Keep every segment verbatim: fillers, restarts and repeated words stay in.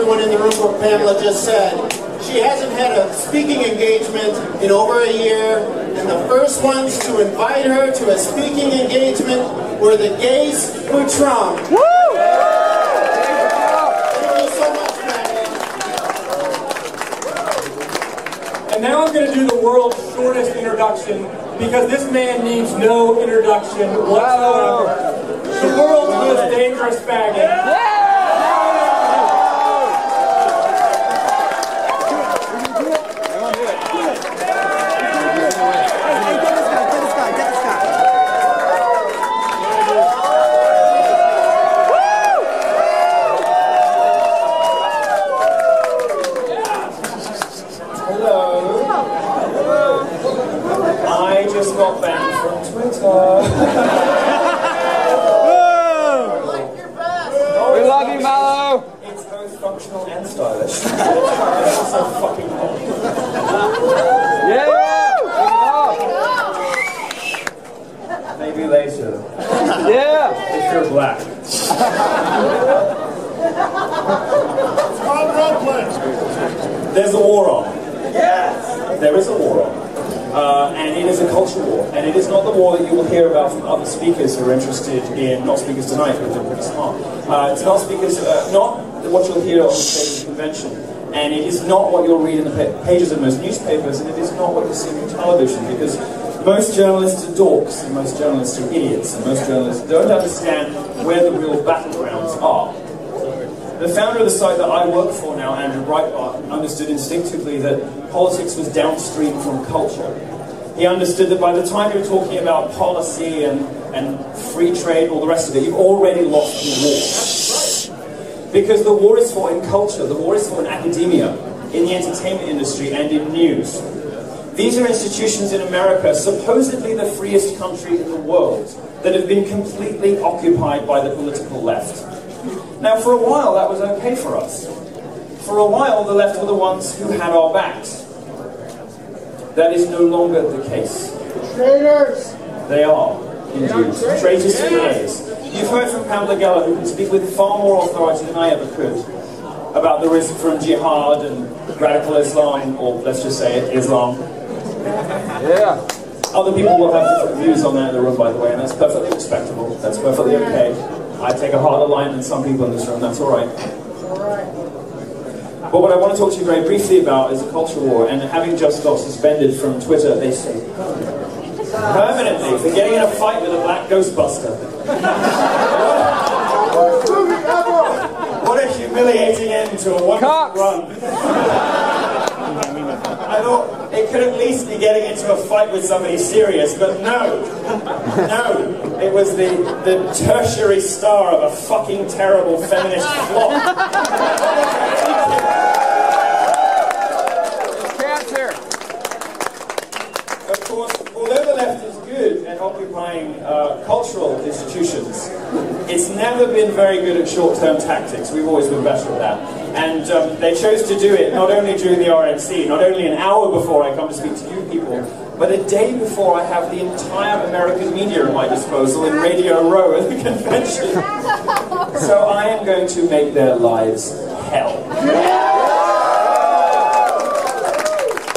everyone in the room what Pamela just said. She hasn't had a speaking engagement in over a year, and the first ones to invite her to a speaking engagement were the gays for Trump. Woo! Thank you so much, Pamela. And now I'm going to do the world's shortest introduction, because this man needs no introduction whatsoever. The world's most dangerous faggot. Yeah! There's a war on. Yes! There is a war on. Uh, and it is a culture war. And it is not the war that you will hear about from other speakers who are interested in not speakers tonight, because they're pretty smart. Uh, it's not speakers, uh, not what you'll hear on the stage of the convention. And it is not what you'll read in the pages of most newspapers, and it is not what you'll see on television, because most journalists are dorks, and most journalists are idiots, and most journalists don't understand where the real battlegrounds are. The founder of the site that I work for now, Andrew Breitbart, understood instinctively that politics was downstream from culture. He understood that by the time you're talking about policy and, and free trade, all the rest of it, you've already lost the war. That's right. Because the war is fought in culture, the war is fought in academia, in the entertainment industry, and in news. These are institutions in America, supposedly the freest country in the world, that have been completely occupied by the political left. Now, for a while, that was okay for us. For a while, the left were the ones who had our backs. That is no longer the case. Traitors! They are, indeed. Traitors to traitors. You've heard from Pamela Geller, who can speak with far more authority than I ever could, about the risk from jihad and radical Islam, or let's just say it, Islam. Yeah. Other people will have different views on that in the room, by the way, and that's perfectly respectable. That's perfectly okay. I take a harder line than some people in this room, that's alright. But what I want to talk to you very briefly about is the culture war, and having just got suspended from Twitter, they say, permanently, for getting in a fight with a black Ghostbuster. What a humiliating end to a wonderful run. I thought it could at least be getting into a fight with somebody serious, but no, no. It was the, the tertiary star of a fucking terrible feminist flop. It's cancer. Of course, although the left is good at occupying uh, cultural institutions, it's never been very good at short-term tactics. We've always been better at that. And um, they chose to do it not only during the R N C, not only an hour before I come to speak to you people, but a day before I have the entire American media at my disposal in Radio Row at the convention. So I am going to make their lives hell.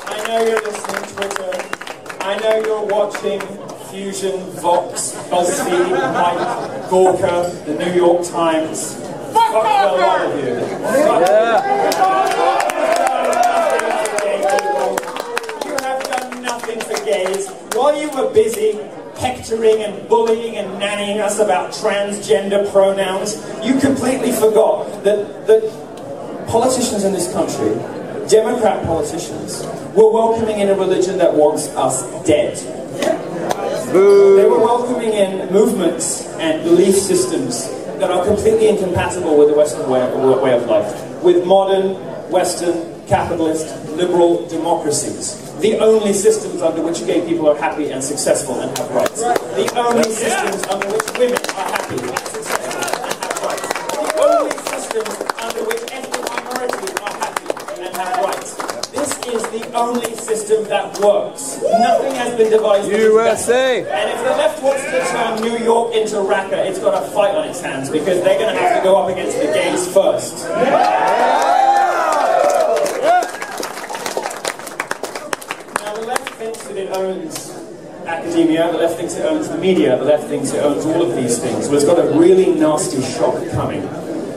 I know you're listening, Twitter. I know you're watching Fusion, Vox, BuzzFeed, Mike, Gawker, The New York Times. Fuck the lot of you. Yeah. Gays, while you were busy hectoring and bullying and nannying us about transgender pronouns, you completely forgot that, that politicians in this country, Democrat politicians, were welcoming in a religion that wants us dead. Boo. They were welcoming in movements and belief systems that are completely incompatible with the Western way of, way of life, with modern, Western, capitalist, liberal democracies. The only systems under which gay people are happy and successful and have rights. The only systems under which women are happy and successful and have rights. The only systems under which ethnic minorities are happy and have rights. This is the only system that works. Nothing has been devised. U S A! And if the left wants to turn New York into Raqqa, it's got a fight on its hands, because they're going to have to go up against the gays first. Yeah. academia, the left thinks it owns the media, the left thinks it owns all of these things. Well, it's got a really nasty shock coming.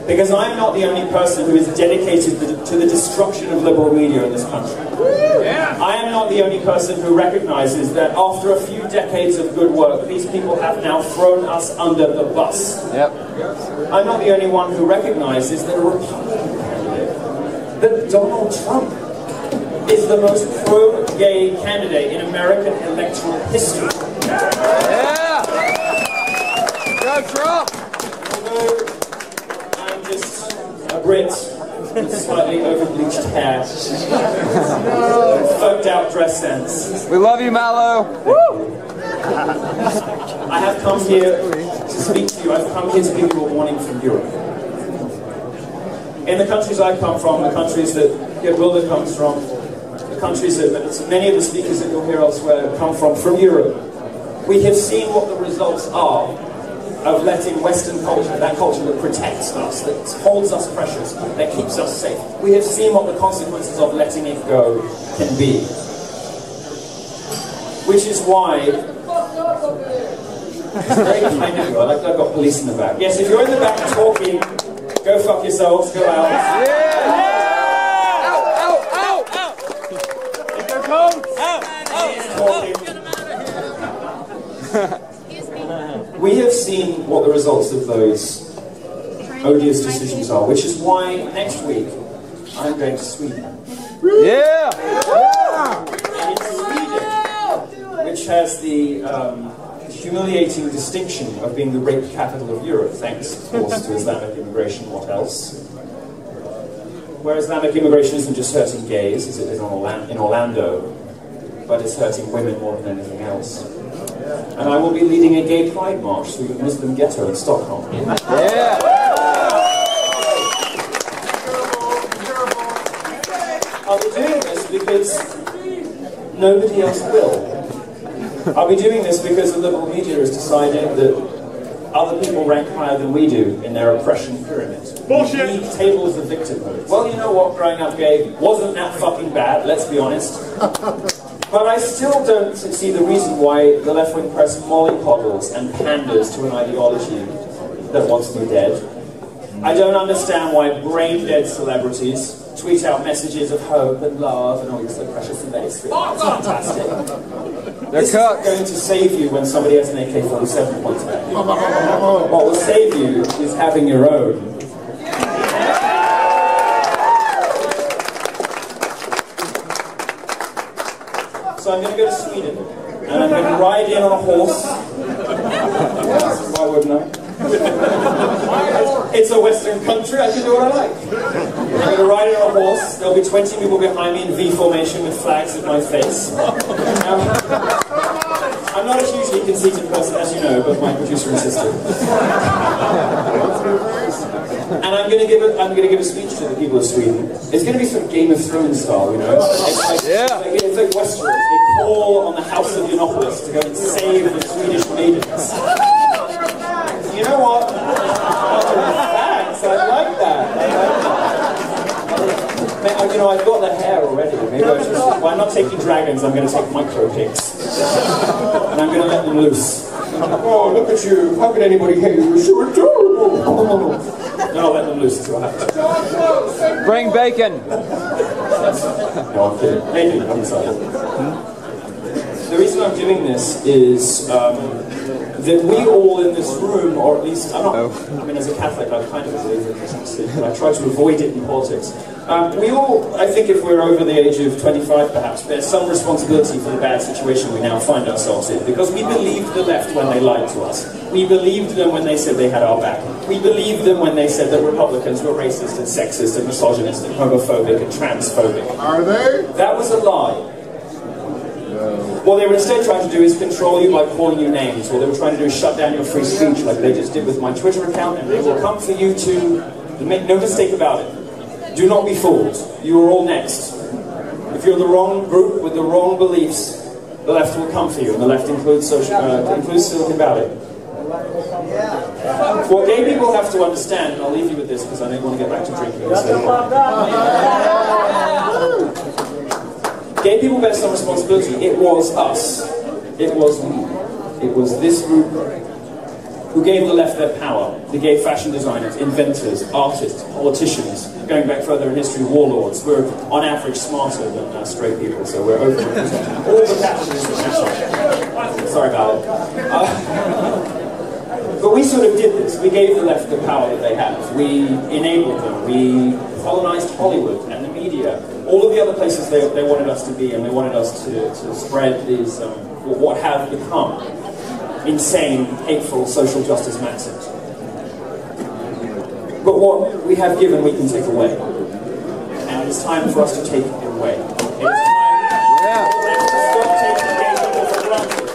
Because I'm not the only person who is dedicated to the destruction of liberal media in this country. Yeah. I am not the only person who recognizes that after a few decades of good work, these people have now thrown us under the bus. Yep. I'm not the only one who recognizes that a Republican candidate, that Donald Trump, is the most pro-gay candidate in American electoral history. Yeah! Go Trump! Although I'm just a Brit with slightly over-bleached hair and fucked out dress sense. We love you, Mallow! Woo! I have come here to speak to you. I've come here to give you a warning from Europe. In the countries I come from, the countries that Geert Wilders comes from, countries that many of the speakers that you'll hear elsewhere come from, from Europe, we have seen what the results are of letting Western culture, that culture that protects us, that holds us precious, that keeps us safe. We have seen what the consequences of letting it go can be. Which is why... It's very kind of you. I like that I've got police in the back. Yes, if you're in the back talking, go fuck yourselves, go out. Yeah. We have seen what the results of those odious decisions are, which is why next week I'm going to Sweden. Yeah! And in Sweden, which has the um, humiliating distinction of being the rape capital of Europe, thanks, of course, to Islamic immigration, what else? Where Islamic immigration isn't just hurting gays, as it is in Orlando, but it's hurting women more than anything else. And I will be leading a gay pride march through the Muslim ghetto in Stockholm. Yeah! I'll be doing this because nobody else will. I'll be doing this because the liberal media is deciding that other people rank higher than we do in their oppression pyramid. Bullshit! We tables of victimhood. Well, you know what? Growing up gay wasn't that fucking bad, let's be honest. But I still don't see the reason why the left-wing press mollycoddles and panders to an ideology that wants me dead. I don't understand why brain-dead celebrities tweet out messages of hope and love and all these so precious and basic. It's fantastic. This isn't going to save you when somebody has an A K forty-seven points back. What will save you is having your own. So I'm going to go to Sweden, and I'm going to ride in on a horse. Why wouldn't I? It's a Western country, I can do what I like. I'm going to ride in on a horse, there'll be twenty people behind me in V formation with flags at my face. Now, I'm not a hugely conceited person, as you know, but my producer insisted. And I'm going to give a, I'm going to give a speech to the people of Sweden. It's going to be sort of Game of Thrones style, you know? It's like, yeah. It's like, it's like Westeros. They call on the House of Yiannopoulos to go and save the Swedish maidens. You know what? Thanks, I like that. I like that. Mate, you know, I've got the hair already. Maybe I should, well, I'm not taking dragons, I'm going to take micro pigs. And I'm going to let them loose. Oh, look at you. How could anybody hate you? You're so adorable. And I'll let them loose as well. Bring bacon! No, I'm kidding. Bacon, I'm sorry. Hmm? The reason I'm doing this is um, that we all in this room, or at least, I'm not, oh. I mean, as a Catholic, I kind of believe in Christmas, but I try to avoid it in politics. Um, we all, I think if we're over the age of twenty-five perhaps, bear some responsibility for the bad situation we now find ourselves in, because we believed the left when they lied to us. We believed them when they said they had our back. We believed them when they said that Republicans were racist and sexist and misogynist and homophobic and transphobic. Are they? That was a lie. No. What they were instead trying to do is control you by calling you names. What they were trying to do is shut down your free speech like they just did with my Twitter account, and they will come for you to make no mistake about it. Do not be fooled. You are all next. If you're the wrong group with the wrong beliefs, the left will come for you, and the left includes social, uh, includes Silicon Valley. What gay people have to understand, and I'll leave you with this because I don't want to get back to drinking. Gay people bear some responsibility. It was us. It was we. It was this group who gave the left their power. They gave fashion designers, inventors, artists, politicians, going back further in history, warlords. We're on average smarter than uh, straight people, so we're over all the capitalism national. Sorry about it. Uh, but we sort of did this. We gave the left the power that they have. We enabled them. We colonized Hollywood and the media, all of the other places they, they wanted us to be, and they wanted us to, to spread these, um, what have become insane, hateful social justice maxims. But what we have given, we can take away. And it's time for us to take it away. It's time yeah. for us to stop taking gay people for granted.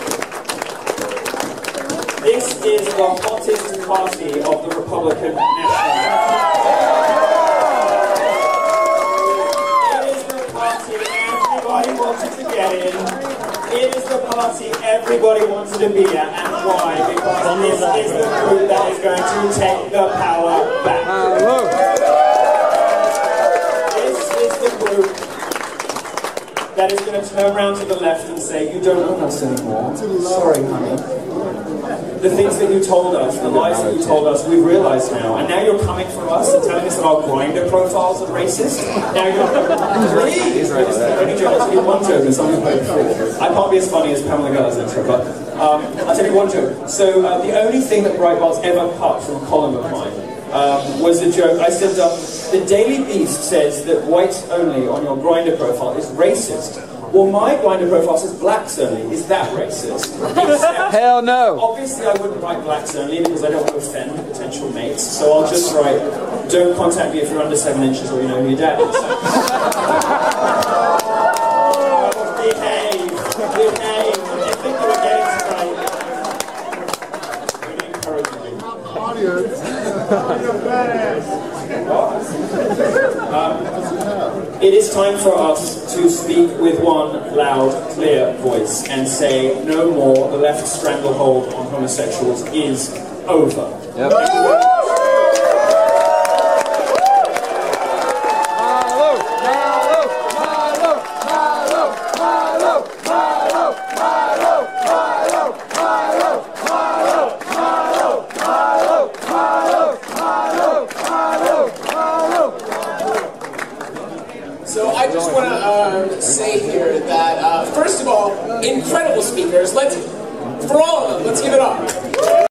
This is the hottest party of the Republican National. It is the party everybody wanted to be at, and why? Because this is the group that is going to take the power back. This is the group that is going to turn around to the left and say, you don't own us anymore. Sorry, honey. The things that you told us, the lies that you told us, we realize now. And now you're coming for us and telling us that our Grindr profiles are racist. Now you're please! There's only jokes. I'll give one joke or something. I can't be as funny as Pamela Geller's intro, but um, I'll tell you one joke. So uh, the only thing that Breitbart's ever cut from a column of mine um, was a joke. I said, uh, The Daily Beast says that whites only on your Grindr profile is racist. Well, my Grindr profile says blacks only. Is that racist? Hell no! Obviously, I wouldn't write blacks only because I don't want to offend potential mates, so I'll just write, don't contact me if you're under seven inches or you know who your dad is. Oh, behave! Behave! I think you were getting tonight. Really encouraging me. Audience! You're badass! What? Um, it is time for us to speak with one loud, clear voice and say, no more, the left stranglehold on homosexuals is over. Yep. Milo, Milo, Milo, Milo, Milo, Milo, Milo, Milo, Milo, Milo, Milo, Milo, Milo, Milo, Milo, Milo. So I just want to Um, say here that uh, first of all, incredible speakers. Let's for all of them. Let's give it up.